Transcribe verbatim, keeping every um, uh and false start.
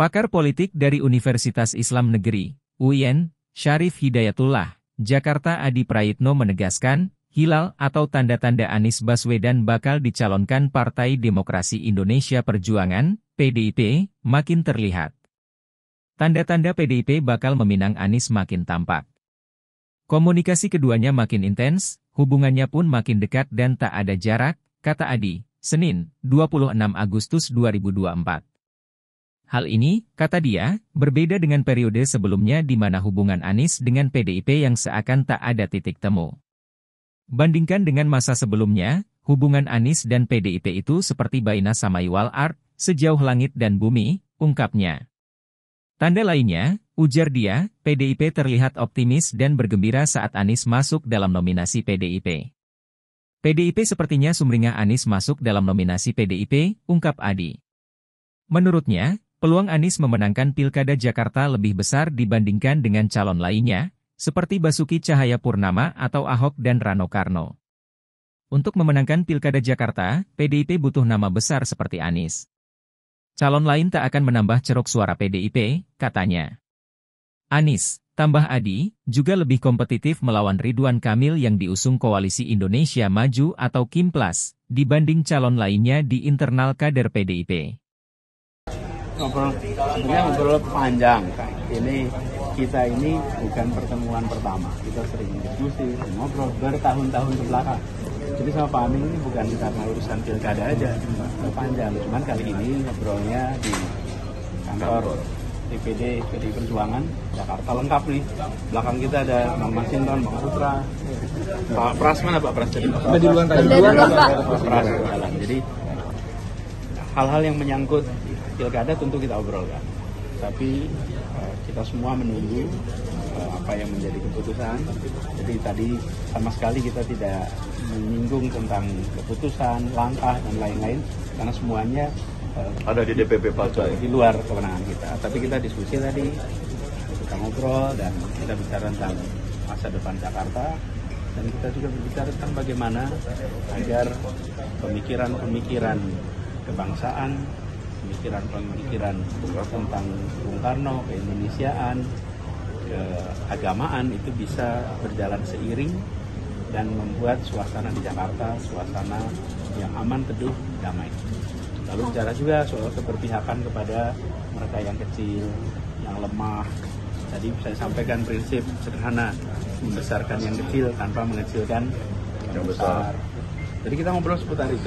Pakar politik dari Universitas Islam Negeri, U I N, Syarif Hidayatullah, Jakarta Adi Prayitno menegaskan, hilal atau tanda-tanda Anies Baswedan bakal dicalonkan Partai Demokrasi Indonesia Perjuangan, P D I P, makin terlihat. Tanda-tanda P D I P bakal meminang Anies makin tampak. Komunikasi keduanya makin intens, hubungannya pun makin dekat dan tak ada jarak, kata Adi, Senin, dua puluh enam Agustus dua ribu dua puluh empat. Hal ini, kata dia, berbeda dengan periode sebelumnya di mana hubungan Anies dengan P D I P yang seakan tak ada titik temu. Bandingkan dengan masa sebelumnya, hubungan Anies dan P D I P itu seperti baina samaiwal ard, sejauh langit dan bumi, ungkapnya. Tanda lainnya, ujar dia, P D I P terlihat optimis dan bergembira saat Anies masuk dalam nominasi P D I P. P D I P sepertinya sumringah Anies masuk dalam nominasi P D I P, ungkap Adi. Menurutnya, peluang Anies memenangkan Pilkada Jakarta lebih besar dibandingkan dengan calon lainnya, seperti Basuki Tjahaja Purnama atau Ahok dan Rano Karno. Untuk memenangkan Pilkada Jakarta, P D I P butuh nama besar seperti Anies. Calon lain tak akan menambah ceruk suara P D I P, katanya. Anies, tambah Adi, juga lebih kompetitif melawan Ridwan Kamil yang diusung Koalisi Indonesia Maju atau Kimplas, dibanding calon lainnya di internal kader P D I P. Ngobrol, sebenarnya ngobrol panjang. Ini kita ini bukan pertemuan pertama. Kita sering diskusi, ngobrol bertahun-tahun kebelakang. Jadi saya pahami ini bukan karena urusan pilkada aja, panjang. Cuman kali ini ngobrolnya di kantor D P D P D I Perjuangan Jakarta lengkap nih. Belakang kita ada Bang Masinton, Bang Putra, Pak Pras mana Pak Pras jadi? Di luar tadi. Pak Pras. Jadi hal-hal yang menyangkut pilkada tentu kita obrolkan. Tapi kita semua menunggu apa yang menjadi keputusan. Jadi tadi sama sekali kita tidak menyinggung tentang keputusan, langkah, dan lain-lain, karena semuanya ada di D P P partai, di luar kewenangan kita. Tapi kita diskusi tadi, kita ngobrol, dan kita bicara tentang masa depan Jakarta, dan kita juga berbicara tentang bagaimana agar pemikiran-pemikiran kebangsaan, pemikiran-pemikiran tentang Bung Karno, keindonesiaan, keagamaan itu bisa berjalan seiring dan membuat suasana di Jakarta suasana yang aman, teduh, damai. Lalu bicara juga soal keberpihakan kepada mereka yang kecil, yang lemah. Tadi saya sampaikan prinsip sederhana, membesarkan yang kecil tanpa mengecilkan yang besar. Jadi kita ngobrol seputar itu.